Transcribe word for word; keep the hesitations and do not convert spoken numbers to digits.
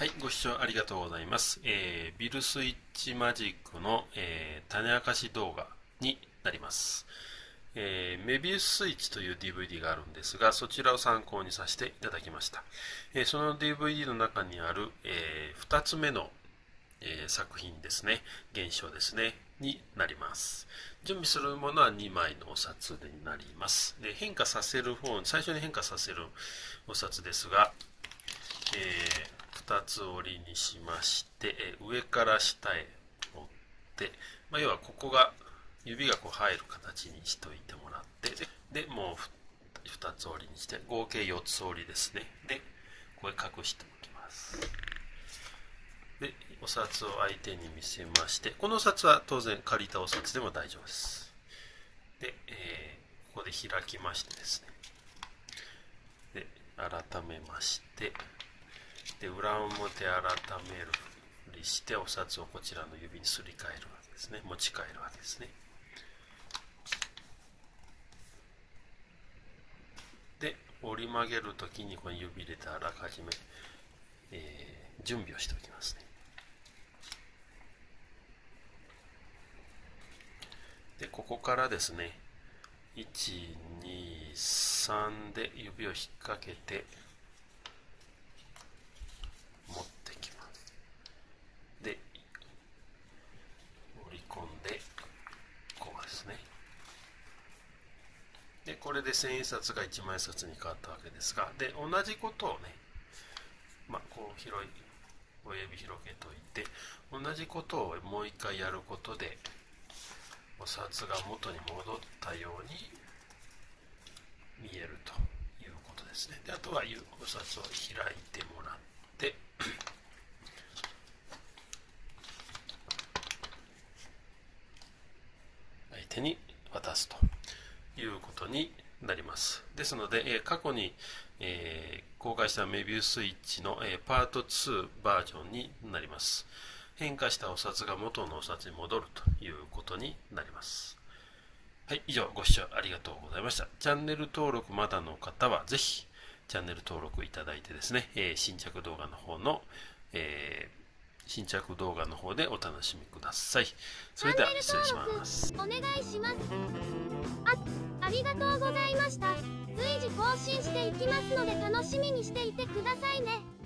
はい、ご視聴ありがとうございます。えー、ビルスイッチマジックの、えー、種明かし動画になります。えー、メビウススイッチという ディーブイディー があるんですが、そちらを参考にさせていただきました。えー、その ディーブイディー の中にある、えー、ふたつめの、えー、作品ですね、現象ですね、になります。準備するものはにまいのお札になります。で、変化させる方、最初に変化させるお札ですが、えーふたつ折りにしまして、上から下へ折って、まあ、要はここが指がこう入る形にしといてもらって、で、もうふたつ折りにして、合計よつ折りですね。で、これ隠しておきます。で、お札を相手に見せまして、このお札は当然借りたお札でも大丈夫です。で、えー、ここで開きましてですね。で、改めまして、で裏表改めるふりしてお札をこちらの指にすり替えるわけですね。持ち替えるわけですね。で折り曲げるときにこの指入れてあらかじめ、えー、準備をしておきますね。でここからですねいちにさんで指を引っ掛けて持ってきます。で、折り込んで、こうですね。で、これで千円札が一万円札に変わったわけですが、で、同じことをね、まあ、こう広い、親指広げといて、同じことをもう一回やることで、お札が元に戻ったように見えるということですね。で、あとはお札を開いてもらって、で、相手に渡すということになります。ですので、えー、過去に、えー、公開したメビウスイッチの、えー、パートツーバージョンになります。変化したお札が元のお札に戻るということになります。はい、以上ご視聴ありがとうございました。チャンネル登録まだの方はぜひ、チャンネル登録いただいてですね、えー、新着動画の方の、えー、新着動画の方でお楽しみください。それでは失礼します。チャンネル登録お願いします。あ、ありがとうございました。随時更新していきますので楽しみにしていてくださいね。